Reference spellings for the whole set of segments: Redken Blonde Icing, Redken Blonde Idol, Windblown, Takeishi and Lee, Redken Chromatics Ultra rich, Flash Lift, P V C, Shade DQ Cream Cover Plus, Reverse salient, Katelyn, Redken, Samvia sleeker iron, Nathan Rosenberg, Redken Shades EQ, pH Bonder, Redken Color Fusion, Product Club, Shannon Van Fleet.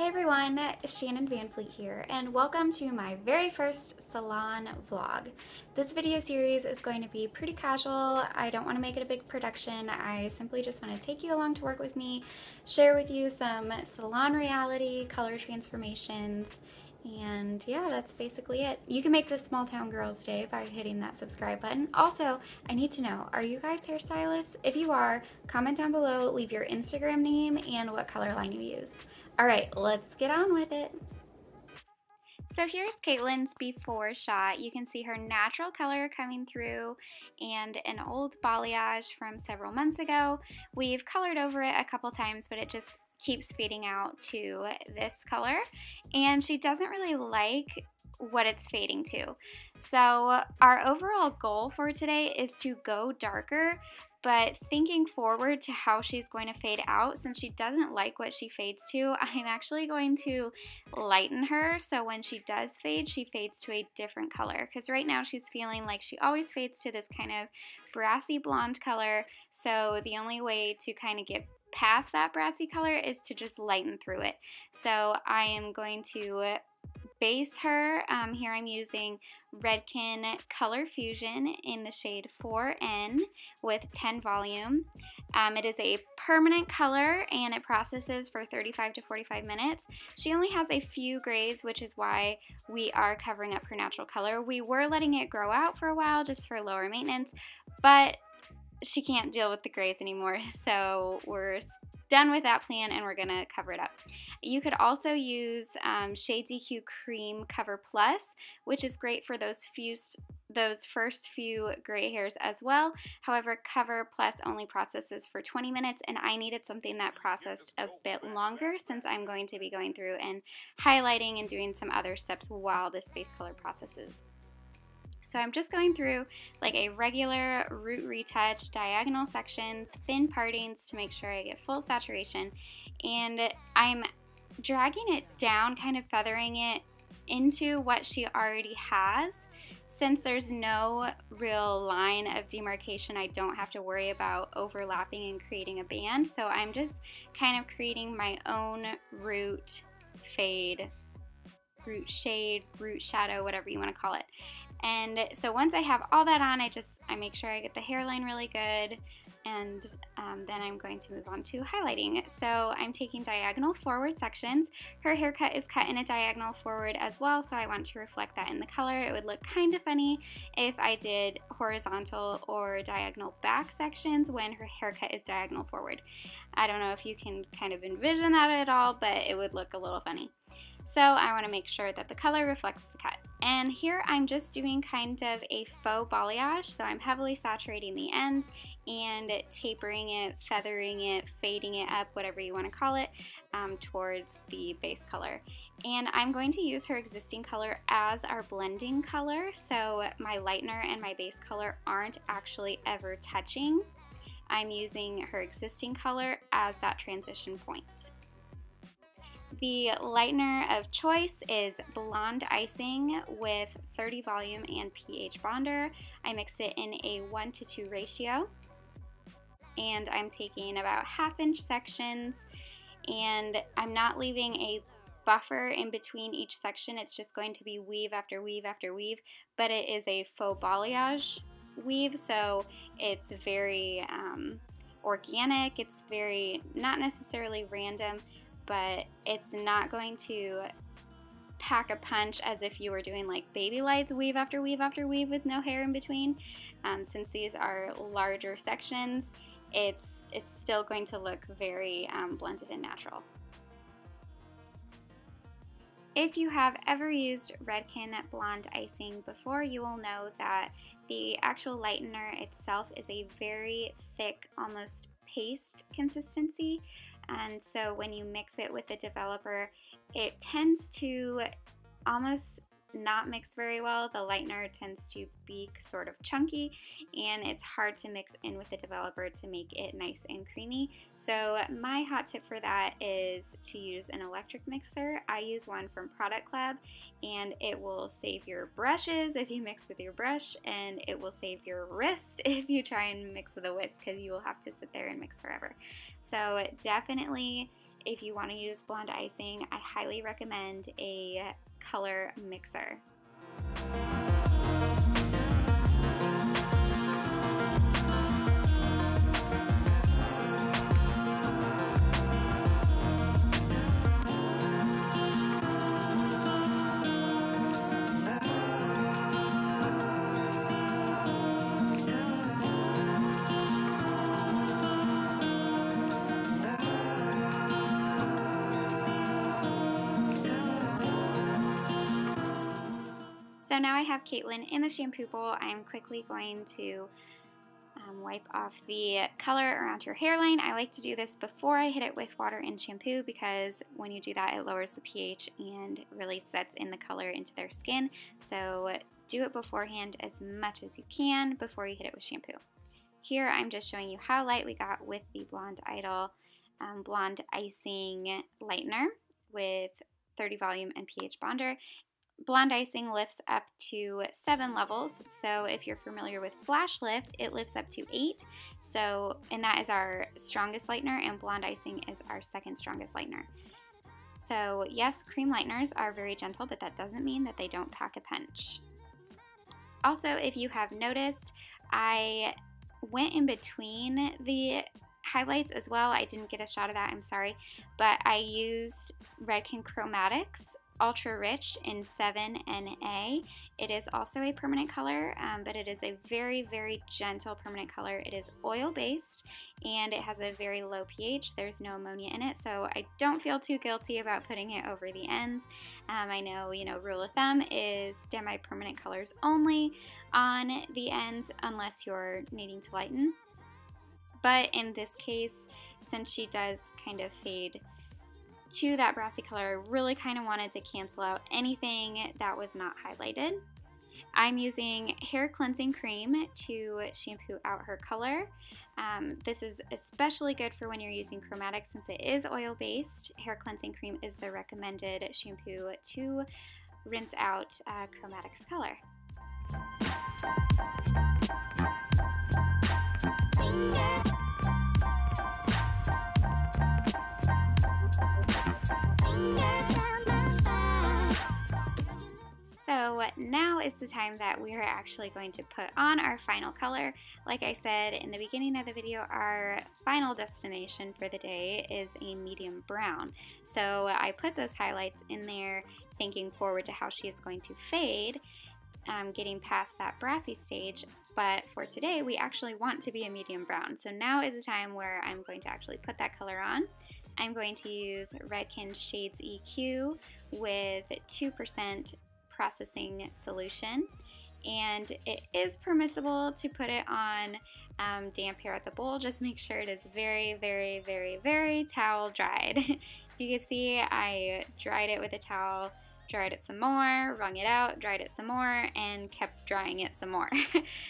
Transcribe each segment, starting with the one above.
Hey everyone, Shannon Van Fleet here, and welcome to my very first salon vlog. This video series is going to be pretty casual. I don't want to make it a big production. I simply just want to take you along to work with me, share with you some salon reality, color transformations, and yeah, that's basically it. You can make this small town girl's day by hitting that subscribe button. Also, I need to know, are you guys hairstylists? If you are, comment down below, leave your Instagram name and what color line you use. All right, let's get on with it. So here's Katelyn's before shot. You can see her natural color coming through and an old balayage from several months ago. We've colored over it a couple times, but it just keeps fading out to this color, and she doesn't really like what it's fading to. So our overall goal for today is to go darker, but thinking forward to how she's going to fade out, since she doesn't like what she fades to, I'm actually going to lighten her so when she does fade, she fades to a different color. Because right now she's feeling like she always fades to this kind of brassy blonde color, so the only way to kind of get past that brassy color is to just lighten through it. So I am going to base her. Here I'm using Redken Color Fusion in the shade 4N with 10 volume. It is a permanent color and it processes for 35 to 45 minutes. She only has a few grays, which is why we are covering up her natural color. We were letting it grow out for a while just for lower maintenance, but she can't deal with the grays anymore, so we're done with that plan and we're gonna cover it up. You could also use Shade DQ Cream Cover Plus, which is great for those first few gray hairs as well. However, Cover Plus only processes for 20 minutes, and I needed something that processed a bit longer since I'm going to be going through and highlighting and doing some other steps while this base color processes. So I'm just going through like a regular root retouch, diagonal sections, thin partings to make sure I get full saturation. And I'm dragging it down, kind of feathering it into what she already has. Since there's no real line of demarcation, I don't have to worry about overlapping and creating a band. So I'm just kind of creating my own root fade, root shade, root shadow, whatever you want to call it. And so once I have all that on, I make sure I get the hairline really good, and then I'm going to move on to highlighting. So I'm taking diagonal forward sections. Her haircut is cut in a diagonal forward as well, so I want to reflect that in the color. It would look kind of funny if I did horizontal or diagonal back sections when her haircut is diagonal forward. I don't know if you can kind of envision that at all, but it would look a little funny. So I want to make sure that the color reflects the cut. And here I'm just doing kind of a faux balayage, so I'm heavily saturating the ends and tapering it, feathering it, fading it up, whatever you want to call it, towards the base color. And I'm going to use her existing color as our blending color, so my lightener and my base color aren't actually ever touching. I'm using her existing color as that transition point. The lightener of choice is Blonde Icing with 30 volume and pH bonder. I mix it in a 1:2 ratio, and I'm taking about 1/2 inch sections, and I'm not leaving a buffer in between each section. It's just going to be weave after weave after weave, but it is a faux balayage weave, so it's very organic. It's very not necessarily random, but it's not going to pack a punch as if you were doing like baby lights weave after weave after weave with no hair in between. Since these are larger sections, it's still going to look very blended and natural. If you have ever used Redken Blonde Icing before, you will know that the actual lightener itself is a very thick, almost paste consistency. And so when you mix it with the developer, it tends to almost not mix very well. The lightener tends to be sort of chunky, and it's hard to mix in with the developer to make it nice and creamy. So my hot tip for that is to use an electric mixer. I use one from Product Club, and it will save your brushes if you mix with your brush, and it will save your wrist if you try and mix with a whisk, because you will have to sit there and mix forever. So definitely If you want to use Blonde Icing, I highly recommend a color mixer. So now I have Katelyn in the shampoo bowl. I'm quickly going to wipe off the color around her hairline. I like to do this before I hit it with water and shampoo, because when you do that, it lowers the pH and really sets in the color into their skin. So do it beforehand as much as you can before you hit it with shampoo. Here I'm just showing you how light we got with the Blonde Idol Blonde Icing Lightener with 30 volume and pH bonder. Blonde Icing lifts up to 7 levels, so if you're familiar with Flash Lift, it lifts up to 8, so, and that is our strongest lightener, and Blonde Icing is our second strongest lightener. So yes, cream lighteners are very gentle, but that doesn't mean that they don't pack a punch. Also, if you have noticed, I went in between the highlights as well. I didn't get a shot of that, I'm sorry, but I used Redken Chromatics Ultra Rich in 7NA. It is also a permanent color, but it is a very, very gentle permanent color. It is oil-based, and it has a very low pH. There's no ammonia in it, so I don't feel too guilty about putting it over the ends. I know, you know, rule of thumb is semi-permanent colors only on the ends unless you're needing to lighten. But in this case, since she does kind of fade to that brassy color, I really kind of wanted to cancel out anything that was not highlighted. I'm using hair cleansing cream to shampoo out her color. This is especially good for when you're using chromatics, since it is oil-based. Hair cleansing cream is the recommended shampoo to rinse out chromatics color. So now is the time that we are actually going to put on our final color. Like I said in the beginning of the video, our final destination for the day is a medium brown. So I put those highlights in there thinking forward to how she is going to fade, getting past that brassy stage. But for today, we actually want to be a medium brown. So now is the time where I'm going to actually put that color on. I'm going to use Redken Shades EQ with 2% processing solution, and it is permissible to put it on damp hair at the bowl. Just make sure it is very, very, very, very towel dried. You can see I dried it with a towel, dried it some more, wrung it out, dried it some more, and kept drying it some more.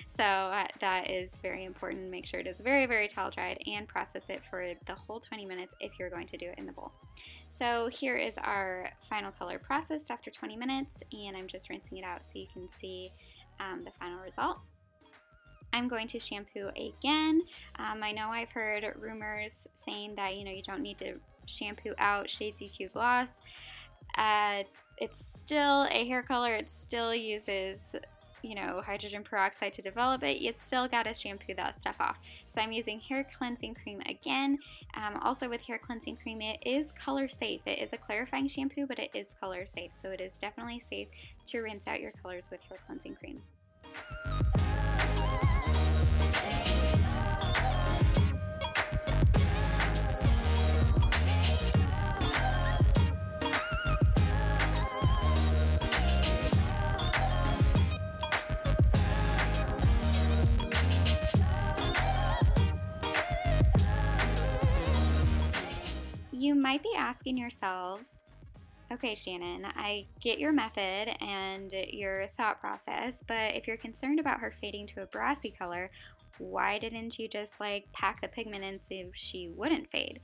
So that is very important. Make sure it is very, very towel dried and process it for the whole 20 minutes if you're going to do it in the bowl. So here is our final color processed after 20 minutes, and I'm just rinsing it out so you can see the final result. I'm going to shampoo again. I know I've heard rumors saying that, you know, you don't need to shampoo out Shade DQ Gloss. It's still a hair color. It still uses, you know, hydrogen peroxide to develop it. You still gotta shampoo that stuff off. So I'm using hair cleansing cream again. Also with hair cleansing cream, it is color safe. It is a clarifying shampoo, but it is color safe. So it is definitely safe to rinse out your colors with hair cleansing cream. You might be asking yourselves, okay, Shannon, I get your method and your thought process, but if you're concerned about her fading to a brassy color, why didn't you just like pack the pigment in so she wouldn't fade?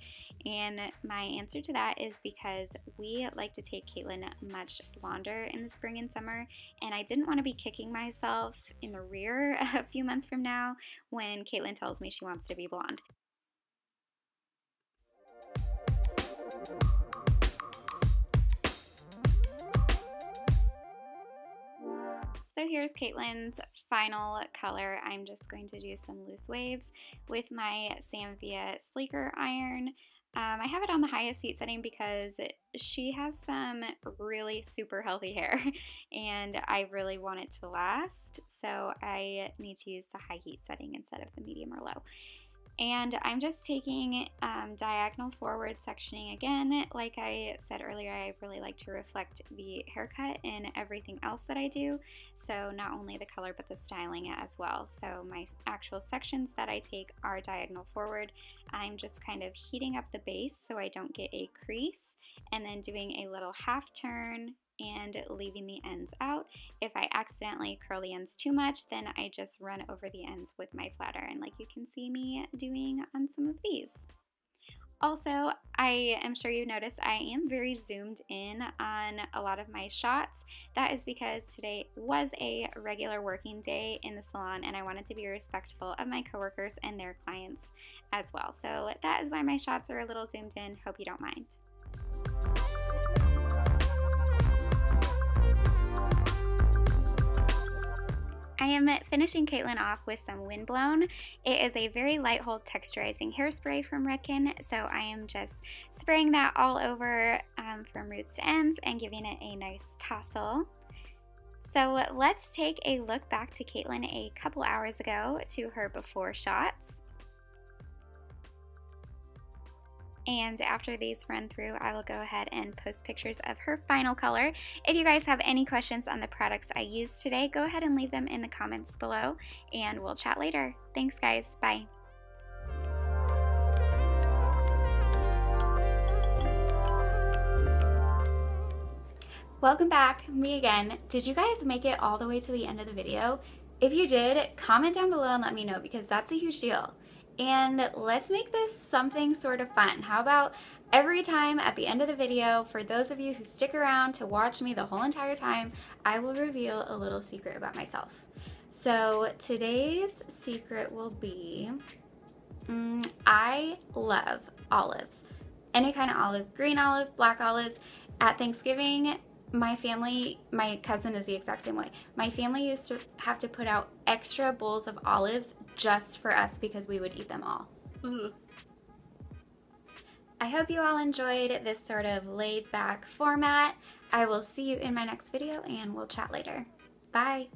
And my answer to that is because we like to take Katelyn much blonder in the spring and summer, and I didn't want to be kicking myself in the rear a few months from now when Katelyn tells me she wants to be blonde. So here's Katelyn's final color. I'm just going to do some loose waves with my Samvia Sleeker Iron. I have it on the highest heat setting because she has some really super healthy hair and I really want it to last, so I need to use the high heat setting instead of the medium or low. And I'm just taking diagonal forward sectioning again. Like I said earlier, I really like to reflect the haircut in everything else that I do. So not only the color, but the styling as well. So my actual sections that I take are diagonal forward. I'm just kind of heating up the base so I don't get a crease, and then doing a little half turn and leaving the ends out. If I accidentally curl the ends too much, then I just run over the ends with my flat iron, like you can see me doing on some of these. Also, I am sure you've noticed I am very zoomed in on a lot of my shots. That is because today was a regular working day in the salon and I wanted to be respectful of my coworkers and their clients as well. So that is why my shots are a little zoomed in. Hope you don't mind. I am finishing Katelyn off with some Windblown. It is a very light hold texturizing hairspray from Redken, so I am just spraying that all over from roots to ends and giving it a nice tousle. So let's take a look back to Katelyn a couple hours ago to her before shots. And after these run through, I will go ahead and post pictures of her final color. If you guys have any questions on the products I used today, go ahead and leave them in the comments below, and we'll chat later. Thanks, guys. Bye. Welcome back, me again. Did you guys make it all the way to the end of the video? If you did, comment down below and let me know, because that's a huge deal. And let's make this something sort of fun. How about every time at the end of the video, for those of you who stick around to watch me the whole entire time, I will reveal a little secret about myself. So today's secret will be, I love olives. Any kind of olive, green olive, black olives. At Thanksgiving, my family, my cousin is the exact same way. My family used to have to put out extra bowls of olives just for us because we would eat them all. I hope you all enjoyed this sort of laid back format. I will see you in my next video and we'll chat later. Bye.